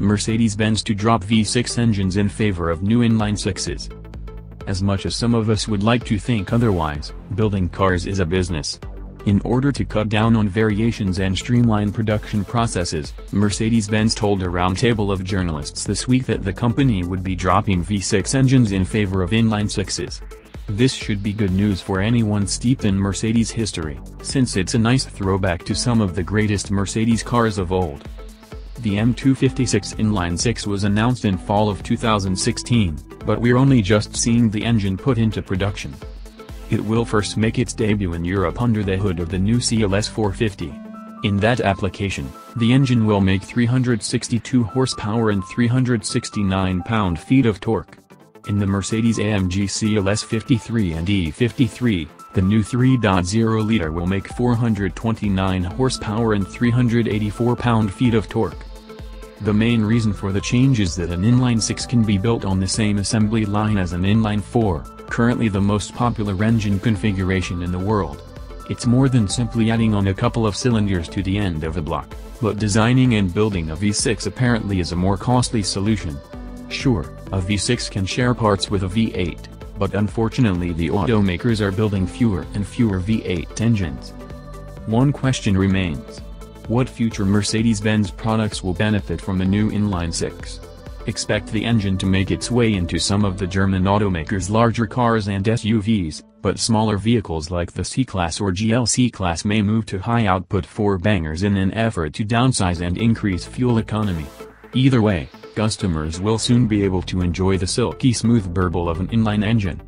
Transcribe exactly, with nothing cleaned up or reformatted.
Mercedes-Benz to drop V six engines in favor of new inline sixes. As much as some of us would like to think otherwise, building cars is a business. In order to cut down on variations and streamline production processes, Mercedes-Benz told a roundtable of journalists this week that the company would be dropping V six engines in favor of inline sixes. This should be good news for anyone steeped in Mercedes history, since it's a nice throwback to some of the greatest Mercedes cars of old. The M two fifty-six inline six was announced in fall of two thousand sixteen, but we're only just seeing the engine put into production. It will first make its debut in Europe under the hood of the new C L S four fifty. In that application, the engine will make three hundred sixty-two horsepower and three hundred sixty-nine pound-feet of torque. In the Mercedes A M G C L S fifty-three and E fifty-three, the new three point oh liter will make four hundred twenty-nine horsepower and three hundred eighty-four pound-feet of torque. The main reason for the change is that an inline six can be built on the same assembly line as an inline four, currently the most popular engine configuration in the world. It's more than simply adding on a couple of cylinders to the end of a block, but designing and building a V six apparently is a more costly solution. Sure, a V six can share parts with a V eight, but unfortunately the automakers are building fewer and fewer V eight engines. One question remains. What future Mercedes-Benz products will benefit from the new inline six? Expect the engine to make its way into some of the German automakers' larger cars and S U Vs, but smaller vehicles like the C-Class or G L C-Class may move to high-output four-bangers in an effort to downsize and increase fuel economy. Either way, customers will soon be able to enjoy the silky smooth burble of an inline engine.